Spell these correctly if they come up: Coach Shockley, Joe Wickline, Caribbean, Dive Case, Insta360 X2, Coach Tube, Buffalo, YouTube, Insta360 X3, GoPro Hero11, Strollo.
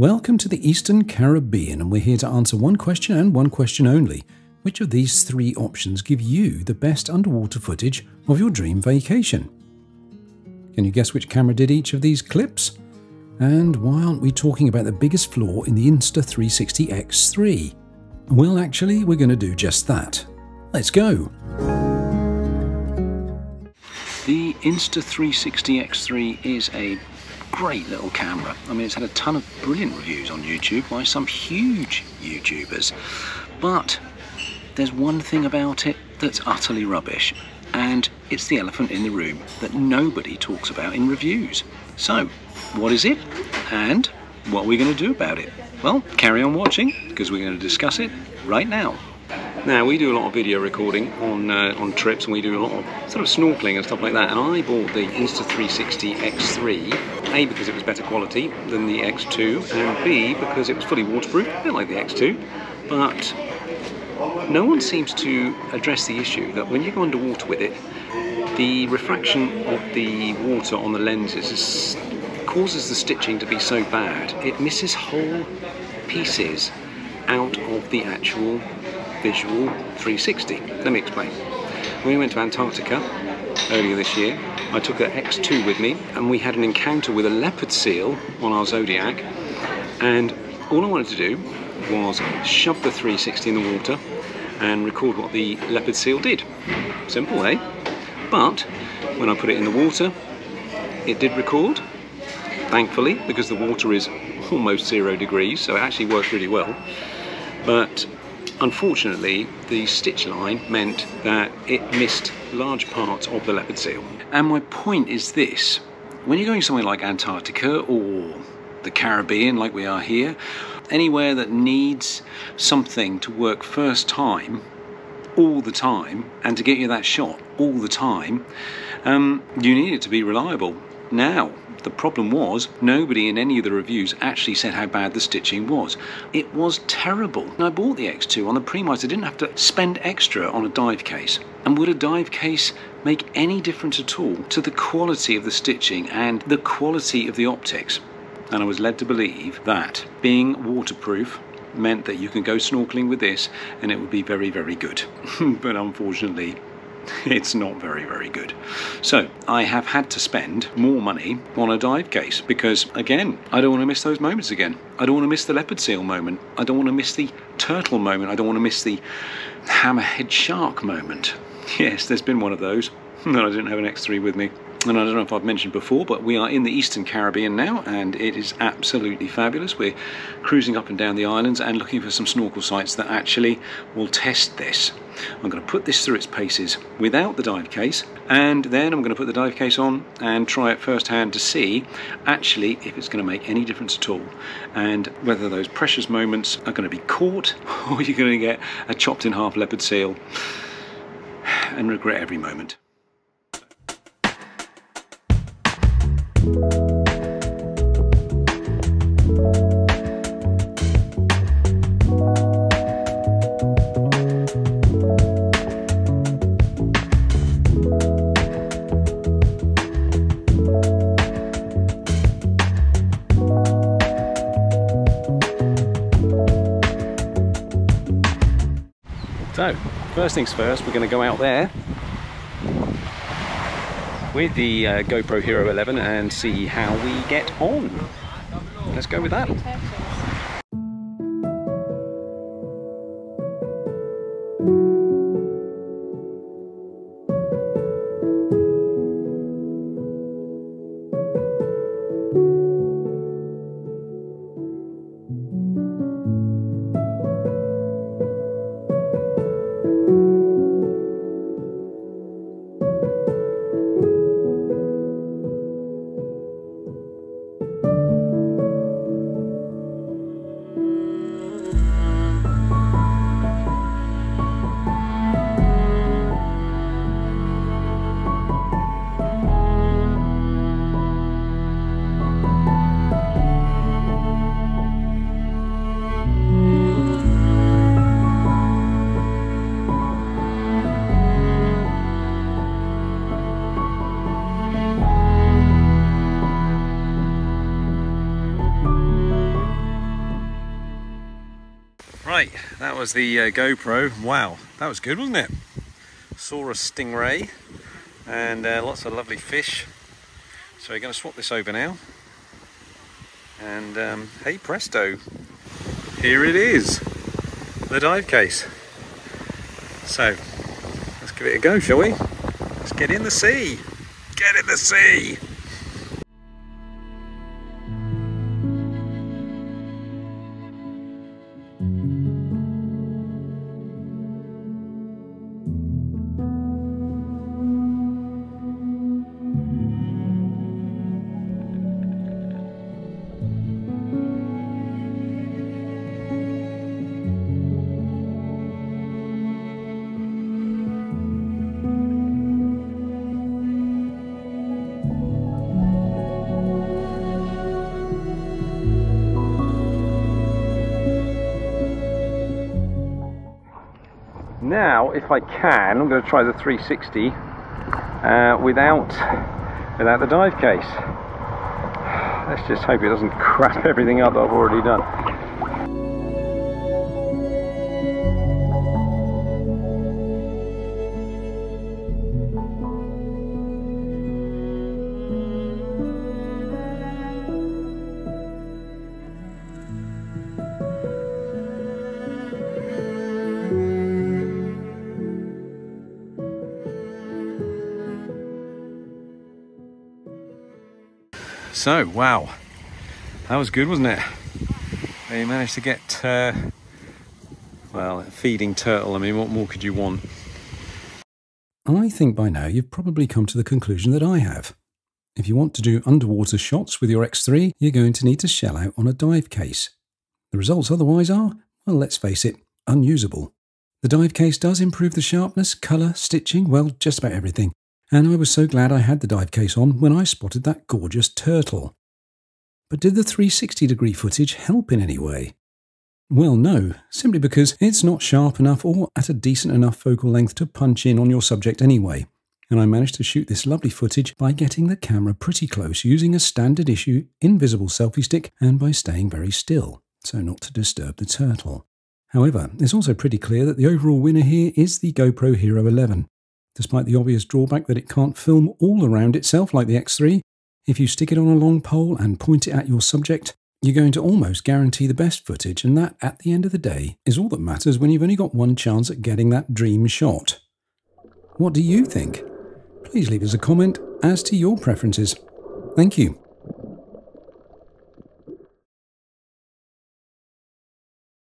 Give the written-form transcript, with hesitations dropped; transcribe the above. Welcome to the Eastern Caribbean, and we're here to answer one question and one question only. Which of these three options give you the best underwater footage of your dream vacation? Can you guess which camera did each of these clips? And why aren't we talking about the biggest flaw in the Insta360 X3? Well, actually, we're going to do just that. Let's go! The Insta360 X3 is a great little camera. I mean, it's had a ton of brilliant reviews on YouTube by some huge YouTubers. But there's one thing about it that's utterly rubbish, and it's the elephant in the room that nobody talks about in reviews. So, what is it, and what are we going to do about it? Well, carry on watching, because we're going to discuss it right now. Now, we do a lot of video recording on trips, and we do a lot of sort of snorkeling and stuff like that, and I bought the Insta360 X3, A, because it was better quality than the X2, and B, because it was fully waterproof, a bit like the X2, but no one seems to address the issue that when you go underwater with it, the refraction of the water on the lenses causes the stitching to be so bad, it misses whole pieces out of the actual visual 360. Let me explain. When we went to Antarctica earlier this year, I took an X2 with me, and we had an encounter with a leopard seal on our Zodiac, and all I wanted to do was shove the 360 in the water and record what the leopard seal did. Simple, eh? But when I put it in the water, it did record, thankfully, because the water is almost 0 degrees, so it actually worked really well. But unfortunately, the stitch line meant that it missed large parts of the leopard seal. And my point is this: when you're going somewhere like Antarctica or the Caribbean, like we are here, anywhere that needs something to work first time, all the time, and to get you that shot all the time, you need it to be reliable. Now, the problem was, nobody in any of the reviews actually said how bad the stitching was. It was terrible. And I bought the X2 on the premise I didn't have to spend extra on a dive case. And would a dive case make any difference at all to the quality of the stitching and the quality of the optics? And I was led to believe that being waterproof meant that you can go snorkeling with this and it would be very, very good. But unfortunately, it's not very, very good. So I have had to spend more money on a dive case because, again, I don't want to miss those moments again. I don't want to miss the leopard seal moment. I don't want to miss the turtle moment. I don't want to miss the hammerhead shark moment. Yes, there's been one of those. No, I didn't have an X3 with me. And I don't know if I've mentioned before, but we are in the Eastern Caribbean now, and it is absolutely fabulous. We're cruising up and down the islands and looking for some snorkel sites that actually will test this. I'm going to put this through its paces without the dive case, and then I'm going to put the dive case on and try it firsthand to see actually if it's going to make any difference at all, and whether those precious moments are going to be caught or you're going to get a chopped in half leopard seal and regret every moment. So, first things first, we're going to go out there with the GoPro Hero11 and see how we get on. Let's go with that. Right, that was the GoPro. Wow, that was good, wasn't it? Saw a stingray and lots of lovely fish. So we're going to swap this over now. And hey presto, here it is, the dive case. So let's give it a go, shall we? Let's get in the sea. Get in the sea. Now, if I can, I'm going to try the 360 without the dive case. Let's just hope it doesn't crap everything up that I've already done. So, wow, that was good, wasn't it? They managed to get, well, a feeding turtle. I mean, what more could you want? I think by now you've probably come to the conclusion that I have. If you want to do underwater shots with your X3, you're going to need to shell out on a dive case. The results otherwise are, well, let's face it, unusable. The dive case does improve the sharpness, colour, stitching, well, just about everything. And I was so glad I had the dive case on when I spotted that gorgeous turtle. But did the 360-degree footage help in any way? Well, no, simply because it's not sharp enough or at a decent enough focal length to punch in on your subject anyway. And I managed to shoot this lovely footage by getting the camera pretty close using a standard-issue invisible selfie stick and by staying very still, so not to disturb the turtle. However, it's also pretty clear that the overall winner here is the GoPro Hero11. Despite the obvious drawback that it can't film all around itself like the X3, if you stick it on a long pole and point it at your subject, you're going to almost guarantee the best footage, and that, at the end of the day, is all that matters when you've only got one chance at getting that dream shot. What do you think? Please leave us a comment as to your preferences. Thank you.